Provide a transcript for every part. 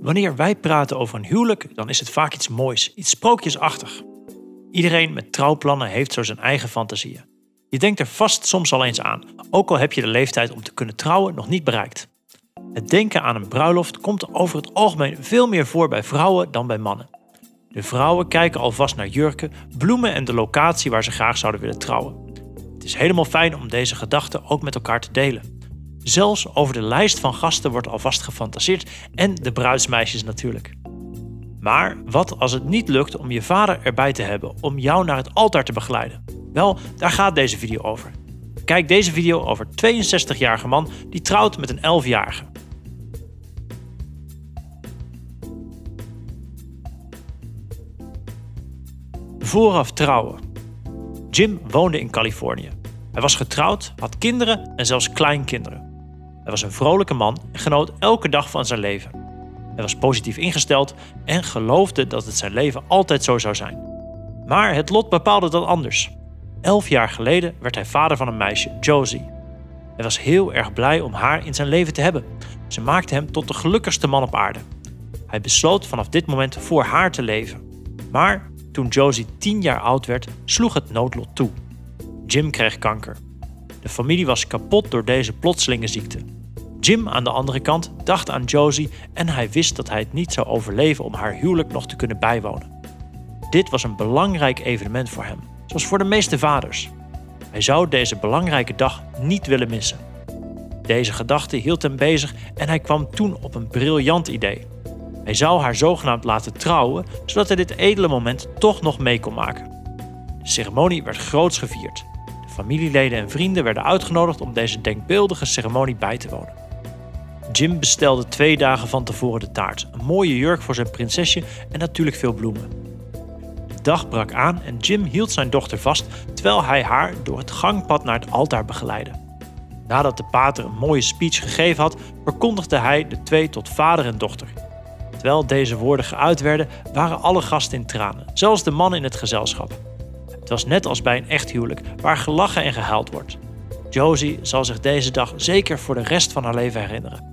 Wanneer wij praten over een huwelijk, dan is het vaak iets moois, iets sprookjesachtig. Iedereen met trouwplannen heeft zo zijn eigen fantasieën. Je denkt er vast soms al eens aan, ook al heb je de leeftijd om te kunnen trouwen nog niet bereikt. Het denken aan een bruiloft komt over het algemeen veel meer voor bij vrouwen dan bij mannen. De vrouwen kijken alvast naar jurken, bloemen en de locatie waar ze graag zouden willen trouwen. Het is helemaal fijn om deze gedachten ook met elkaar te delen. Zelfs over de lijst van gasten wordt alvast gefantaseerd en de bruidsmeisjes natuurlijk. Maar wat als het niet lukt om je vader erbij te hebben om jou naar het altaar te begeleiden? Wel, daar gaat deze video over. Kijk deze video over 62-jarige man die trouwt met een 11-jarige. Vooraf trouwen. Jim woonde in Californië. Hij was getrouwd, had kinderen en zelfs kleinkinderen. Hij was een vrolijke man en genoot elke dag van zijn leven. Hij was positief ingesteld en geloofde dat het zijn leven altijd zo zou zijn. Maar het lot bepaalde dat anders. 11 jaar geleden werd hij vader van een meisje, Josie. Hij was heel erg blij om haar in zijn leven te hebben. Ze maakte hem tot de gelukkigste man op aarde. Hij besloot vanaf dit moment voor haar te leven. Maar toen Josie 10 jaar oud werd, sloeg het noodlot toe. Jim kreeg kanker. De familie was kapot door deze plotselinge ziekte. Jim aan de andere kant dacht aan Josie en hij wist dat hij het niet zou overleven om haar huwelijk nog te kunnen bijwonen. Dit was een belangrijk evenement voor hem, zoals voor de meeste vaders. Hij zou deze belangrijke dag niet willen missen. Deze gedachte hield hem bezig en hij kwam toen op een briljant idee. Hij zou haar zogenaamd laten trouwen, zodat hij dit edele moment toch nog mee kon maken. De ceremonie werd groots gevierd. Familieleden en vrienden werden uitgenodigd om deze denkbeeldige ceremonie bij te wonen. Jim bestelde 2 dagen van tevoren de taart, een mooie jurk voor zijn prinsesje en natuurlijk veel bloemen. De dag brak aan en Jim hield zijn dochter vast terwijl hij haar door het gangpad naar het altaar begeleidde. Nadat de pater een mooie speech gegeven had, verkondigde hij de 2 tot vader en dochter. Terwijl deze woorden geuit werden, waren alle gasten in tranen, zelfs de man in het gezelschap. Het was net als bij een echt huwelijk, waar gelachen en gehuild wordt. Josie zal zich deze dag zeker voor de rest van haar leven herinneren.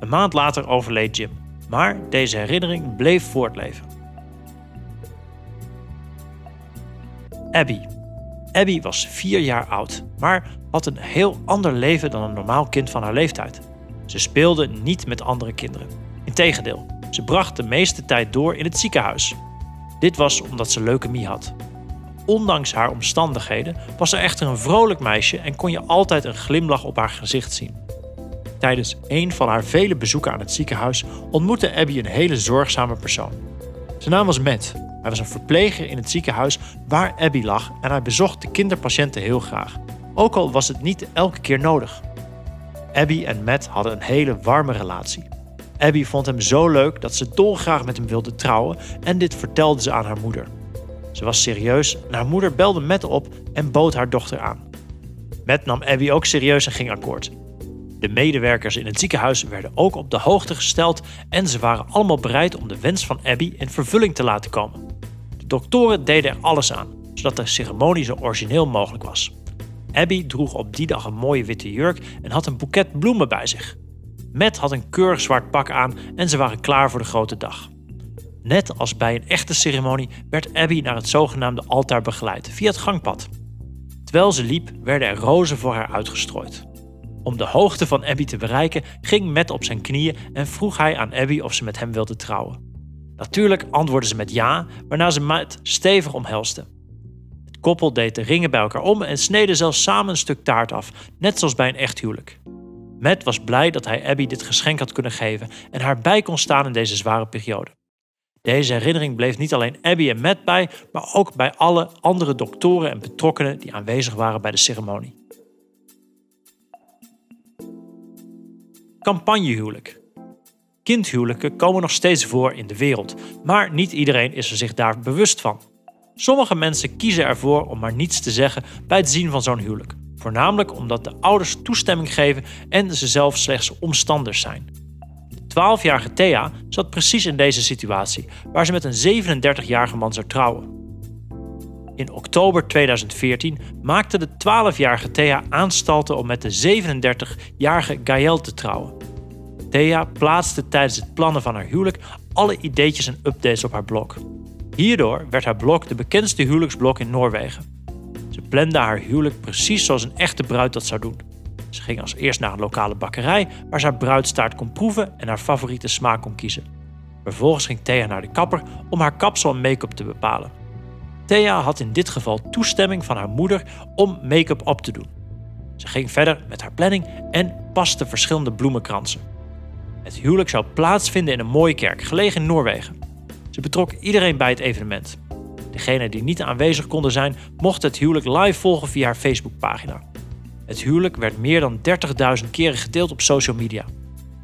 Een maand later overleed Jim, maar deze herinnering bleef voortleven. Abby. Abby was 4 jaar oud, maar had een heel ander leven dan een normaal kind van haar leeftijd. Ze speelde niet met andere kinderen. Integendeel, ze bracht de meeste tijd door in het ziekenhuis. Dit was omdat ze leukemie had. Ondanks haar omstandigheden was ze echter een vrolijk meisje en kon je altijd een glimlach op haar gezicht zien. Tijdens een van haar vele bezoeken aan het ziekenhuis ontmoette Abby een hele zorgzame persoon. Zijn naam was Matt. Hij was een verpleger in het ziekenhuis waar Abby lag en hij bezocht de kinderpatiënten heel graag. Ook al was het niet elke keer nodig. Abby en Matt hadden een hele warme relatie. Abby vond hem zo leuk dat ze dolgraag met hem wilde trouwen en dit vertelde ze aan haar moeder. Ze was serieus en haar moeder belde Matt op en bood haar dochter aan. Matt nam Abby ook serieus en ging akkoord. De medewerkers in het ziekenhuis werden ook op de hoogte gesteld en ze waren allemaal bereid om de wens van Abby in vervulling te laten komen. De doktoren deden er alles aan, zodat de ceremonie zo origineel mogelijk was. Abby droeg op die dag een mooie witte jurk en had een boeket bloemen bij zich. Matt had een keurig zwart pak aan en ze waren klaar voor de grote dag. Net als bij een echte ceremonie werd Abby naar het zogenaamde altaar begeleid via het gangpad. Terwijl ze liep werden er rozen voor haar uitgestrooid. Om de hoogte van Abby te bereiken ging Matt op zijn knieën en vroeg hij aan Abby of ze met hem wilde trouwen. Natuurlijk antwoordde ze met ja, waarna ze Matt stevig omhelste. Het koppel deed de ringen bij elkaar om en sneden zelfs samen een stuk taart af, net zoals bij een echt huwelijk. Matt was blij dat hij Abby dit geschenk had kunnen geven en haar bij kon staan in deze zware periode. Deze herinnering bleef niet alleen Abby en Matt bij, maar ook bij alle andere doktoren en betrokkenen die aanwezig waren bij de ceremonie. Campagnehuwelijk. Kindhuwelijken komen nog steeds voor in de wereld, maar niet iedereen is er zich daar bewust van. Sommige mensen kiezen ervoor om maar niets te zeggen bij het zien van zo'n huwelijk, voornamelijk omdat de ouders toestemming geven en ze zelf slechts omstanders zijn. 12-jarige Thea zat precies in deze situatie, waar ze met een 37-jarige man zou trouwen. In oktober 2014 maakte de 12-jarige Thea aanstalten om met de 37-jarige Gael te trouwen. Thea plaatste tijdens het plannen van haar huwelijk alle ideetjes en updates op haar blog. Hierdoor werd haar blog de bekendste huwelijksblog in Noorwegen. Ze plande haar huwelijk precies zoals een echte bruid dat zou doen. Ze ging als eerst naar een lokale bakkerij waar ze haar bruidstaart kon proeven en haar favoriete smaak kon kiezen. Vervolgens ging Thea naar de kapper om haar kapsel en make-up te bepalen. Thea had in dit geval toestemming van haar moeder om make-up op te doen. Ze ging verder met haar planning en paste verschillende bloemenkransen. Het huwelijk zou plaatsvinden in een mooie kerk, gelegen in Noorwegen. Ze betrok iedereen bij het evenement. Degenen die niet aanwezig konden zijn, mochten het huwelijk live volgen via haar Facebookpagina. Het huwelijk werd meer dan 30.000 keren gedeeld op social media.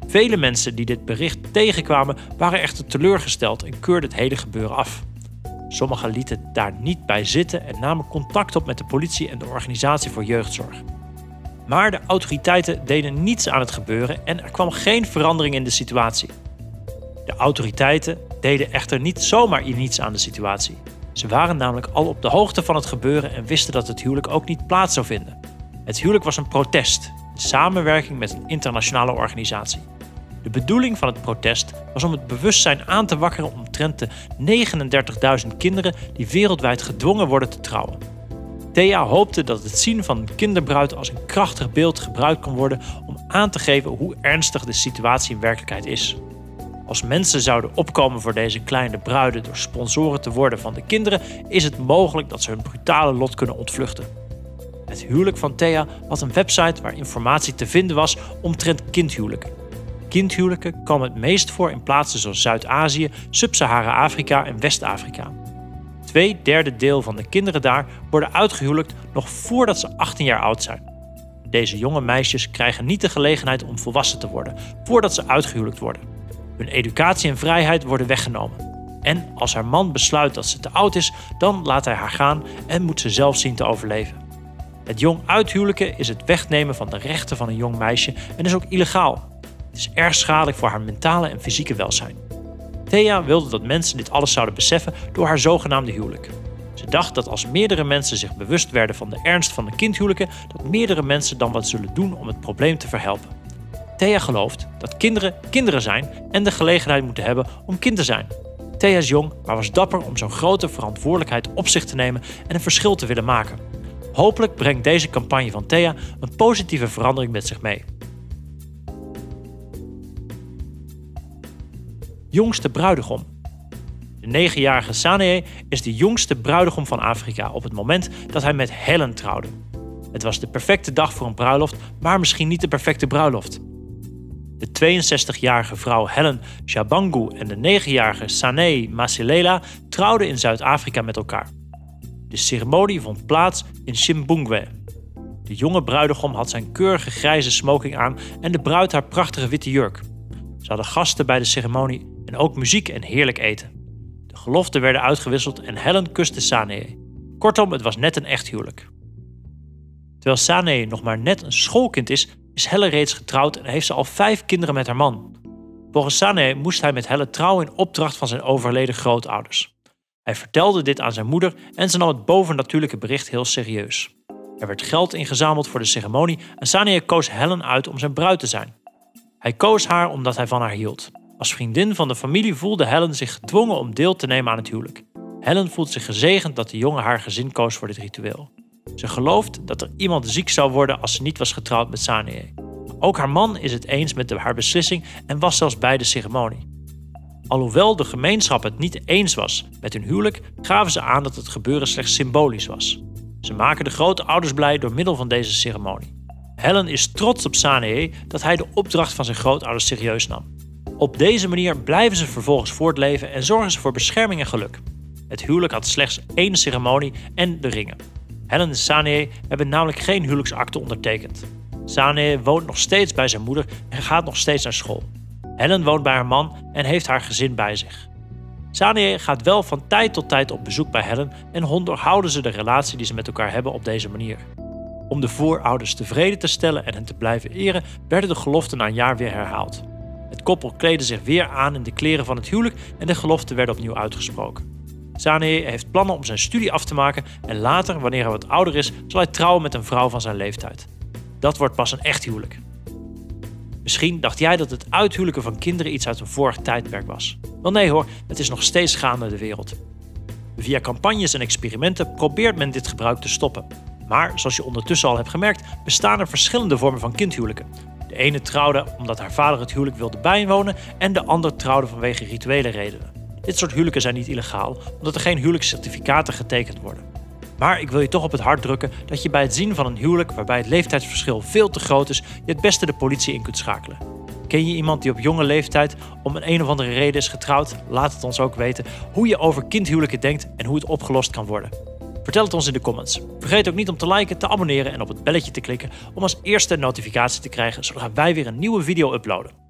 Vele mensen die dit bericht tegenkwamen waren echter teleurgesteld en keurden het hele gebeuren af. Sommigen lieten het daar niet bij zitten en namen contact op met de politie en de organisatie voor jeugdzorg. Maar de autoriteiten deden niets aan het gebeuren en er kwam geen verandering in de situatie. De autoriteiten deden echter niet zomaar niets aan de situatie. Ze waren namelijk al op de hoogte van het gebeuren en wisten dat het huwelijk ook niet plaats zou vinden. Het huwelijk was een protest, in samenwerking met een internationale organisatie. De bedoeling van het protest was om het bewustzijn aan te wakkeren omtrent de 39.000 kinderen die wereldwijd gedwongen worden te trouwen. Thea hoopte dat het zien van een kinderbruid als een krachtig beeld gebruikt kon worden om aan te geven hoe ernstig de situatie in werkelijkheid is. Als mensen zouden opkomen voor deze kleine bruiden door sponsoren te worden van de kinderen, is het mogelijk dat ze hun brutale lot kunnen ontvluchten. Het huwelijk van Thea had een website waar informatie te vinden was omtrent kindhuwelijken. Kindhuwelijken kwamen het meest voor in plaatsen zoals Zuid-Azië, Sub-Sahara-Afrika en West-Afrika. 2/3 van de kinderen daar worden uitgehuwelijkt nog voordat ze 18 jaar oud zijn. Deze jonge meisjes krijgen niet de gelegenheid om volwassen te worden voordat ze uitgehuwelijkt worden. Hun educatie en vrijheid worden weggenomen. En als haar man besluit dat ze te oud is, dan laat hij haar gaan en moet ze zelf zien te overleven. Het jong uithuwelijken is het wegnemen van de rechten van een jong meisje en is ook illegaal. Het is erg schadelijk voor haar mentale en fysieke welzijn. Thea wilde dat mensen dit alles zouden beseffen door haar zogenaamde huwelijk. Ze dacht dat als meerdere mensen zich bewust werden van de ernst van de kindhuwelijken, dat meerdere mensen dan wat zullen doen om het probleem te verhelpen. Thea gelooft dat kinderen kinderen zijn en de gelegenheid moeten hebben om kind te zijn. Thea is jong, maar was dapper om zo'n grote verantwoordelijkheid op zich te nemen en een verschil te willen maken. Hopelijk brengt deze campagne van Thea een positieve verandering met zich mee. Jongste bruidegom. De 9-jarige Saney is de jongste bruidegom van Afrika op het moment dat hij met Helen trouwde. Het was de perfecte dag voor een bruiloft, maar misschien niet de perfecte bruiloft. De 62-jarige vrouw Helen Shabangu en de 9-jarige Saney Masilela trouwden in Zuid-Afrika met elkaar. De ceremonie vond plaats in Ximhungwe. De jonge bruidegom had zijn keurige grijze smoking aan en de bruid haar prachtige witte jurk. Ze hadden gasten bij de ceremonie en ook muziek en heerlijk eten. De geloften werden uitgewisseld en Helen kuste Saney. Kortom, het was net een echt huwelijk. Terwijl Saney nog maar net een schoolkind is, is Helen reeds getrouwd en heeft ze al 5 kinderen met haar man. Volgens Saney moest hij met Helen trouwen in opdracht van zijn overleden grootouders. Hij vertelde dit aan zijn moeder en ze nam het bovennatuurlijke bericht heel serieus. Er werd geld ingezameld voor de ceremonie en Saney koos Helen uit om zijn bruid te zijn. Hij koos haar omdat hij van haar hield. Als vriendin van de familie voelde Helen zich gedwongen om deel te nemen aan het huwelijk. Helen voelt zich gezegend dat de jongen haar gezin koos voor dit ritueel. Ze gelooft dat er iemand ziek zou worden als ze niet was getrouwd met Saney. Ook haar man is het eens met haar beslissing en was zelfs bij de ceremonie. Alhoewel de gemeenschap het niet eens was met hun huwelijk, gaven ze aan dat het gebeuren slechts symbolisch was. Ze maken de grootouders blij door middel van deze ceremonie. Helen is trots op Saney dat hij de opdracht van zijn grootouders serieus nam. Op deze manier blijven ze vervolgens voortleven en zorgen ze voor bescherming en geluk. Het huwelijk had slechts 1 ceremonie en de ringen. Helen en Saney hebben namelijk geen huwelijksakte ondertekend. Saney woont nog steeds bij zijn moeder en gaat nog steeds naar school. Helen woont bij haar man en heeft haar gezin bij zich. Saney gaat wel van tijd tot tijd op bezoek bij Helen en onderhouden ze de relatie die ze met elkaar hebben op deze manier. Om de voorouders tevreden te stellen en hen te blijven eren, werden de geloften na een jaar weer herhaald. Het koppel kleedde zich weer aan in de kleren van het huwelijk en de geloften werden opnieuw uitgesproken. Saney heeft plannen om zijn studie af te maken en later, wanneer hij wat ouder is, zal hij trouwen met een vrouw van zijn leeftijd. Dat wordt pas een echt huwelijk. Misschien dacht jij dat het uithuwelijken van kinderen iets uit een vorig tijdperk was. Wel nee hoor, het is nog steeds gaande de wereld. Via campagnes en experimenten probeert men dit gebruik te stoppen. Maar, zoals je ondertussen al hebt gemerkt, bestaan er verschillende vormen van kindhuwelijken. De ene trouwde omdat haar vader het huwelijk wilde bijwonen en de ander trouwde vanwege rituele redenen. Dit soort huwelijken zijn niet illegaal, omdat er geen huwelijkscertificaten getekend worden. Maar ik wil je toch op het hart drukken dat je bij het zien van een huwelijk waarbij het leeftijdsverschil veel te groot is, je het beste de politie in kunt schakelen. Ken je iemand die op jonge leeftijd om een of andere reden is getrouwd? Laat het ons ook weten hoe je over kindhuwelijken denkt en hoe het opgelost kan worden. Vertel het ons in de comments. Vergeet ook niet om te liken, te abonneren en op het belletje te klikken om als eerste een notificatie te krijgen zodra wij weer een nieuwe video uploaden.